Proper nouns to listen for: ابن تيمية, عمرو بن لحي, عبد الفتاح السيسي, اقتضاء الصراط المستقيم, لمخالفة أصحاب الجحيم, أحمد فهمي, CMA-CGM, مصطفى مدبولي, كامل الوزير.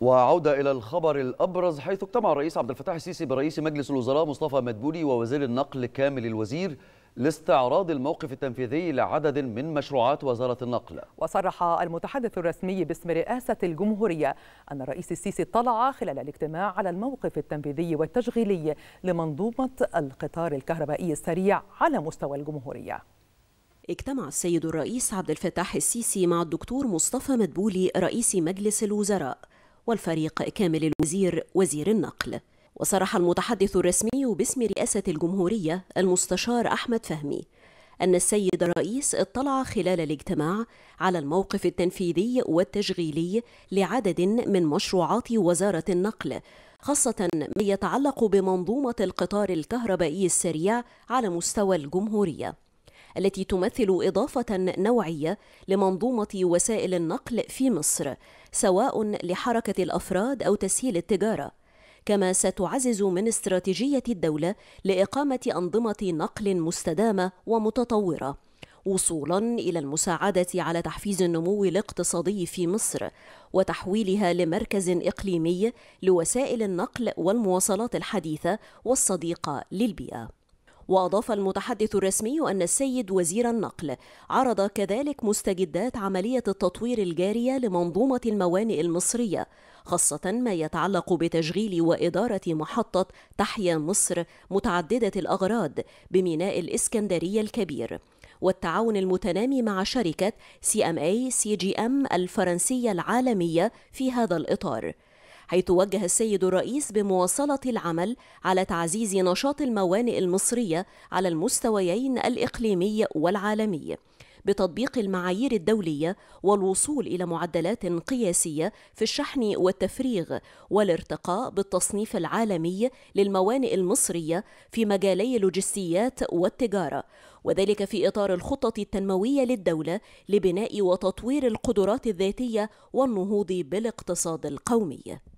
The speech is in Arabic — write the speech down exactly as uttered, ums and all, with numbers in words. وعودة إلى الخبر الأبرز، حيث اجتمع الرئيس عبد الفتاح السيسي برئيس مجلس الوزراء مصطفى مدبولي ووزير النقل كامل الوزير لاستعراض الموقف التنفيذي لعدد من مشروعات وزارة النقل. وصرح المتحدث الرسمي باسم رئاسة الجمهورية أن الرئيس السيسي اطلع خلال الاجتماع على الموقف التنفيذي والتشغيلي لمنظومة القطار الكهربائي السريع على مستوى الجمهورية. اجتمع السيد الرئيس عبد الفتاح السيسي مع الدكتور مصطفى مدبولي رئيس مجلس الوزراء والفريق كامل الوزير وزير النقل. وصرح المتحدث الرسمي باسم رئاسة الجمهورية المستشار أحمد فهمي أن السيد الرئيس اطلع خلال الاجتماع على الموقف التنفيذي والتشغيلي لعدد من مشروعات وزارة النقل، خاصة ما يتعلق بمنظومة القطار الكهربائي السريع على مستوى الجمهورية التي تمثل إضافة نوعية لمنظومة وسائل النقل في مصر، سواء لحركة الأفراد أو تسهيل التجارة، كما ستعزز من استراتيجية الدولة لإقامة أنظمة نقل مستدامة ومتطورة، وصولا إلى المساعدة على تحفيز النمو الاقتصادي في مصر وتحويلها لمركز إقليمي لوسائل النقل والمواصلات الحديثة والصديقة للبيئة. وأضاف المتحدث الرسمي أن السيد وزير النقل عرض كذلك مستجدات عملية التطوير الجارية لمنظومة الموانئ المصرية، خاصة ما يتعلق بتشغيل وإدارة محطة تحيا مصر متعددة الأغراض بميناء الإسكندرية الكبير، والتعاون المتنامي مع شركة سي إم إيه سي جي إم الفرنسية العالمية في هذا الإطار، حيث وجه السيد الرئيس بمواصلة العمل على تعزيز نشاط الموانئ المصرية على المستويين الإقليمي والعالمي بتطبيق المعايير الدولية والوصول إلى معدلات قياسية في الشحن والتفريغ والارتقاء بالتصنيف العالمي للموانئ المصرية في مجالي اللوجستيات والتجارة، وذلك في إطار الخطة التنموية للدولة لبناء وتطوير القدرات الذاتية والنهوض بالاقتصاد القومي.